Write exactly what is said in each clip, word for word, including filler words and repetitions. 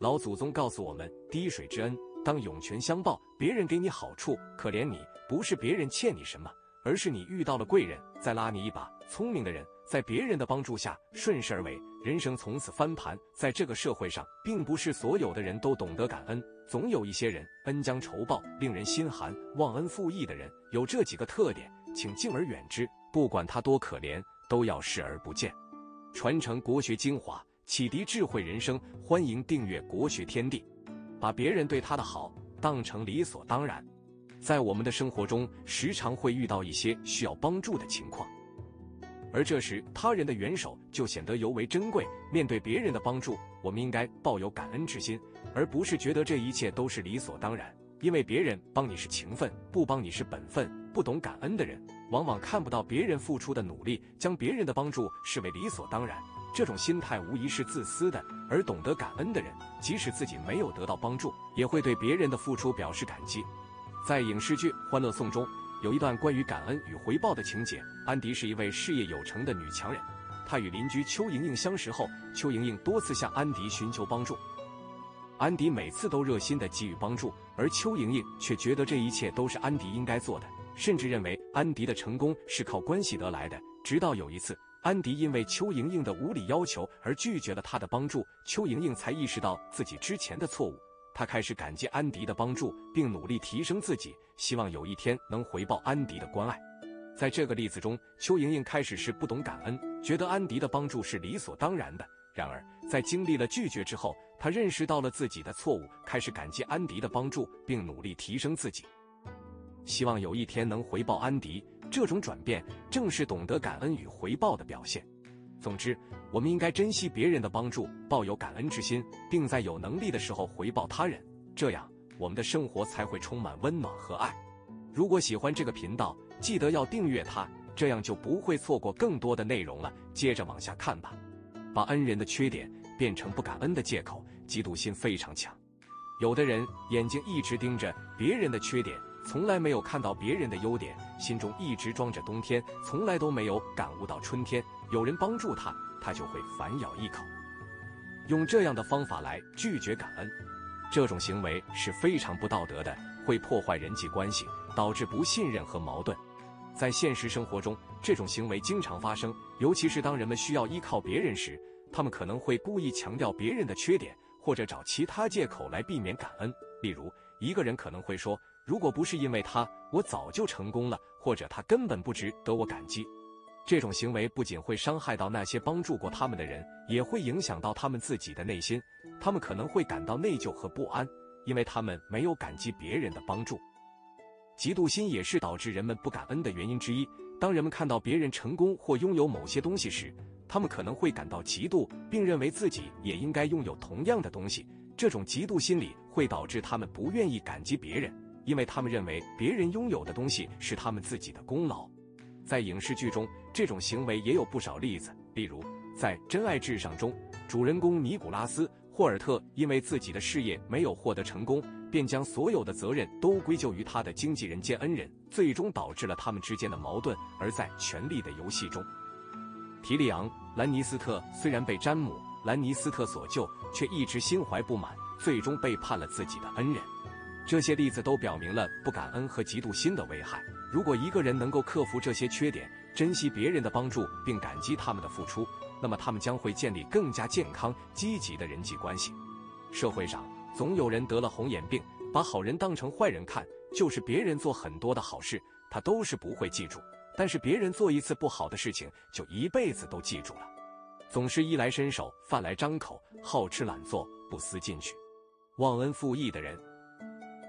老祖宗告诉我们，滴水之恩，当涌泉相报。别人给你好处，可怜你，不是别人欠你什么，而是你遇到了贵人，再拉你一把。聪明的人在别人的帮助下顺势而为，人生从此翻盘。在这个社会上，并不是所有的人都懂得感恩，总有一些人恩将仇报，令人心寒。忘恩负义的人有这几个特点，请敬而远之，不管他多可怜，都要视而不见。传承国学精华，启迪智慧人生，欢迎订阅国学天地。把别人对他的好当成理所当然。在我们的生活中，时常会遇到一些需要帮助的情况，而这时他人的援手就显得尤为珍贵。面对别人的帮助，我们应该抱有感恩之心，而不是觉得这一切都是理所当然。因为别人帮你是情分，不帮你是本分。不懂感恩的人往往看不到别人付出的努力，将别人的帮助视为理所当然，这种心态无疑是自私的。而懂得感恩的人，即使自己没有得到帮助，也会对别人的付出表示感激。在影视剧《欢乐颂》中，有一段关于感恩与回报的情节。安迪是一位事业有成的女强人，她与邻居邱莹莹相识后，邱莹莹多次向安迪寻求帮助，安迪每次都热心地给予帮助，而邱莹莹却觉得这一切都是安迪应该做的，甚至认为安迪的成功是靠关系得来的。直到有一次，安迪因为邱莹莹的无理要求而拒绝了她的帮助，邱莹莹才意识到自己之前的错误。她开始感激安迪的帮助，并努力提升自己，希望有一天能回报安迪的关爱。在这个例子中，邱莹莹开始是不懂感恩，觉得安迪的帮助是理所当然的。然而，在经历了拒绝之后，她认识到了自己的错误，开始感激安迪的帮助，并努力提升自己，希望有一天能回报安迪。这种转变正是懂得感恩与回报的表现。总之，我们应该珍惜别人的帮助，抱有感恩之心，并在有能力的时候回报他人，这样我们的生活才会充满温暖和爱。如果喜欢这个频道，记得要订阅它，这样就不会错过更多的内容了。接着往下看吧。把恩人的缺点变成不感恩的借口，嫉妒心非常强。有的人眼睛一直盯着别人的缺点，从来没有看到别人的优点，心中一直装着冬天，从来都没有感悟到春天。有人帮助他，他就会反咬一口，用这样的方法来拒绝感恩。这种行为是非常不道德的，会破坏人际关系，导致不信任和矛盾。在现实生活中，这种行为经常发生，尤其是当人们需要依靠别人时，他们可能会故意强调别人的缺点，或者找其他借口来避免感恩。例如，一个人可能会说，如果不是因为他，我早就成功了，或者他根本不值得我感激。这种行为不仅会伤害到那些帮助过他们的人，也会影响到他们自己的内心。他们可能会感到内疚和不安，因为他们没有感激别人的帮助。嫉妒心也是导致人们不感恩的原因之一。当人们看到别人成功或拥有某些东西时，他们可能会感到嫉妒，并认为自己也应该拥有同样的东西。这种嫉妒心理会导致他们不愿意感激别人，因为他们认为别人拥有的东西是他们自己的功劳。在影视剧中，这种行为也有不少例子。例如，在《真爱至上》中，主人公尼古拉斯·霍尔特因为自己的事业没有获得成功，便将所有的责任都归咎于他的经纪人兼恩人，最终导致了他们之间的矛盾。而在《权力的游戏》中，提利昂·兰尼斯特虽然被詹姆·兰尼斯特所救，却一直心怀不满，最终背叛了自己的恩人。这些例子都表明了不感恩和嫉妒心的危害。如果一个人能够克服这些缺点，珍惜别人的帮助，并感激他们的付出，那么他们将会建立更加健康、积极的人际关系。社会上总有人得了红眼病，把好人当成坏人看，就是别人做很多的好事，他都是不会记住，但是别人做一次不好的事情，就一辈子都记住了。总是衣来伸手、饭来张口、好吃懒做、不思进取、忘恩负义的人，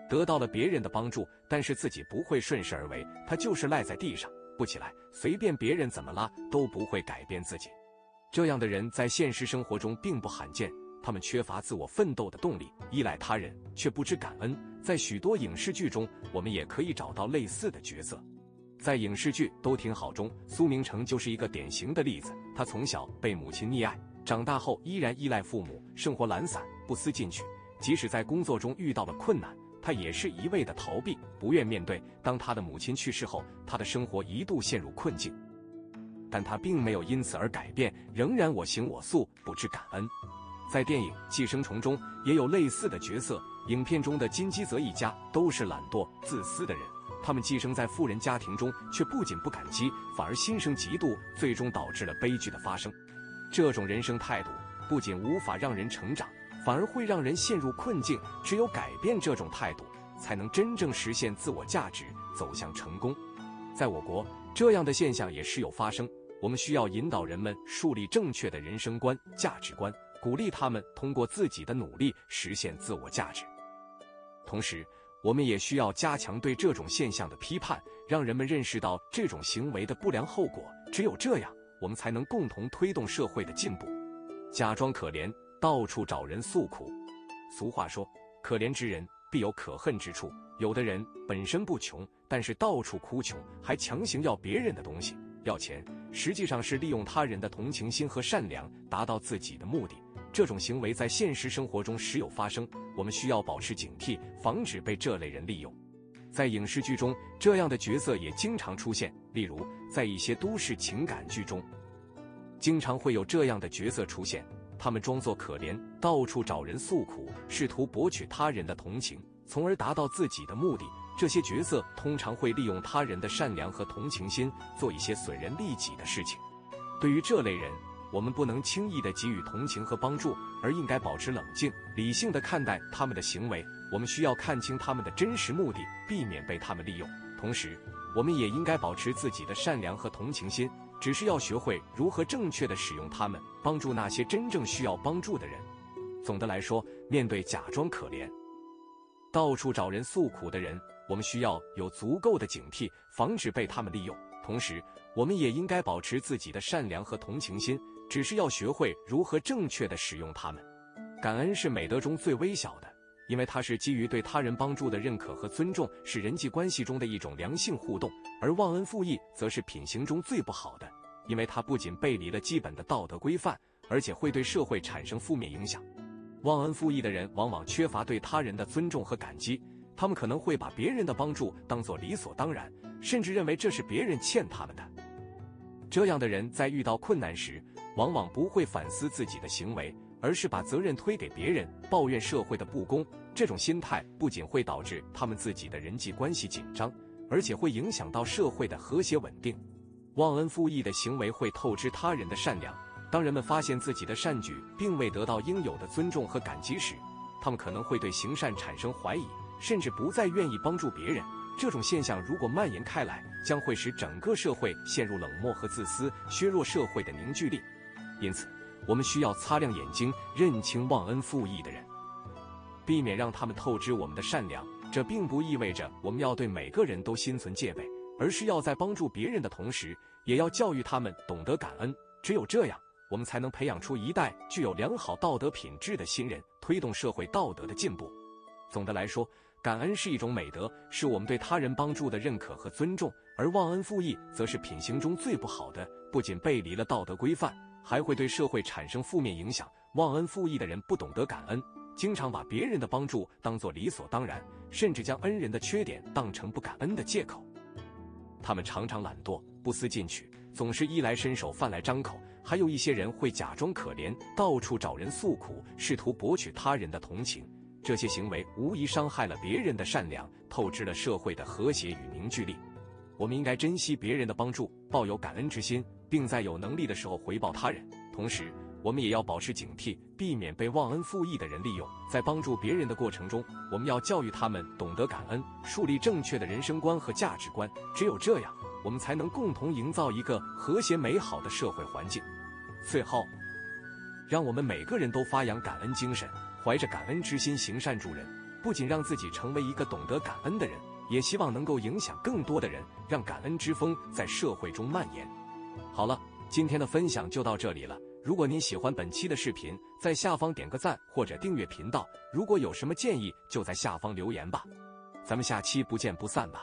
得到了别人的帮助，但是自己不会顺势而为，他就是赖在地上不起来，随便别人怎么拉都不会改变自己。这样的人在现实生活中并不罕见，他们缺乏自我奋斗的动力，依赖他人却不知感恩。在许多影视剧中，我们也可以找到类似的角色。在影视剧《都挺好》中，苏明成就是一个典型的例子。他从小被母亲溺爱，长大后依然依赖父母，生活懒散，不思进取，即使在工作中遇到了困难，他也是一味的逃避，不愿面对。当他的母亲去世后，他的生活一度陷入困境，但他并没有因此而改变，仍然我行我素，不知感恩。在电影《寄生虫》中也有类似的角色。影片中的金基泽一家都是懒惰、自私的人，他们寄生在富人家庭中，却不仅不感激，反而心生嫉妒，最终导致了悲剧的发生。这种人生态度不仅无法让人成长，反而会让人陷入困境。只有改变这种态度，才能真正实现自我价值，走向成功。在我国，这样的现象也时有发生。我们需要引导人们树立正确的人生观、价值观，鼓励他们通过自己的努力实现自我价值。同时，我们也需要加强对这种现象的批判，让人们认识到这种行为的不良后果。只有这样，我们才能共同推动社会的进步。假装可怜，到处找人诉苦。俗话说，可怜之人必有可恨之处。有的人本身不穷，但是到处哭穷，还强行要别人的东西，要钱，实际上是利用他人的同情心和善良，达到自己的目的。这种行为在现实生活中时有发生，我们需要保持警惕，防止被这类人利用。在影视剧中，这样的角色也经常出现，例如在一些都市情感剧中，经常会有这样的角色出现。他们装作可怜，到处找人诉苦，试图博取他人的同情，从而达到自己的目的。这些角色通常会利用他人的善良和同情心，做一些损人利己的事情。对于这类人，我们不能轻易地给予同情和帮助，而应该保持冷静，理性地看待他们的行为。我们需要看清他们的真实目的，避免被他们利用。同时，我们也应该保持自己的善良和同情心，只是要学会如何正确地使用它们，帮助那些真正需要帮助的人。总的来说，面对假装可怜、到处找人诉苦的人，我们需要有足够的警惕，防止被他们利用。同时，我们也应该保持自己的善良和同情心，只是要学会如何正确地使用它们。感恩是美德中最微小的，因为它是基于对他人帮助的认可和尊重，是人际关系中的一种良性互动；而忘恩负义则是品行中最不好的，因为它不仅背离了基本的道德规范，而且会对社会产生负面影响。忘恩负义的人往往缺乏对他人的尊重和感激，他们可能会把别人的帮助当作理所当然，甚至认为这是别人欠他们的。这样的人在遇到困难时，往往不会反思自己的行为，而是把责任推给别人，抱怨社会的不公。这种心态不仅会导致他们自己的人际关系紧张，而且会影响到社会的和谐稳定。忘恩负义的行为会透支他人的善良，当人们发现自己的善举并未得到应有的尊重和感激时，他们可能会对行善产生怀疑，甚至不再愿意帮助别人。这种现象如果蔓延开来，将会使整个社会陷入冷漠和自私，削弱社会的凝聚力。因此，我们需要擦亮眼睛，认清忘恩负义的人，避免让他们透支我们的善良。这并不意味着我们要对每个人都心存戒备，而是要在帮助别人的同时，也要教育他们懂得感恩。只有这样，我们才能培养出一代具有良好道德品质的新人，推动社会道德的进步。总的来说，感恩是一种美德，是我们对他人帮助的认可和尊重；而忘恩负义则是品行中最不好的，不仅背离了道德规范，还会对社会产生负面影响。忘恩负义的人不懂得感恩，经常把别人的帮助当作理所当然，甚至将恩人的缺点当成不感恩的借口。他们常常懒惰，不思进取，总是衣来伸手饭来张口。还有一些人会假装可怜，到处找人诉苦，试图博取他人的同情。这些行为无疑伤害了别人的善良，透支了社会的和谐与凝聚力。我们应该珍惜别人的帮助，抱有感恩之心，并在有能力的时候回报他人。同时，我们也要保持警惕，避免被忘恩负义的人利用。在帮助别人的过程中，我们要教育他们懂得感恩，树立正确的人生观和价值观。只有这样，我们才能共同营造一个和谐美好的社会环境。最后，让我们每个人都发扬感恩精神，怀着感恩之心行善助人，不仅让自己成为一个懂得感恩的人，也希望能够影响更多的人，让感恩之风在社会中蔓延。好了，今天的分享就到这里了。如果您喜欢本期的视频，在下方点个赞或者订阅频道。如果有什么建议，就在下方留言吧。咱们下期不见不散吧。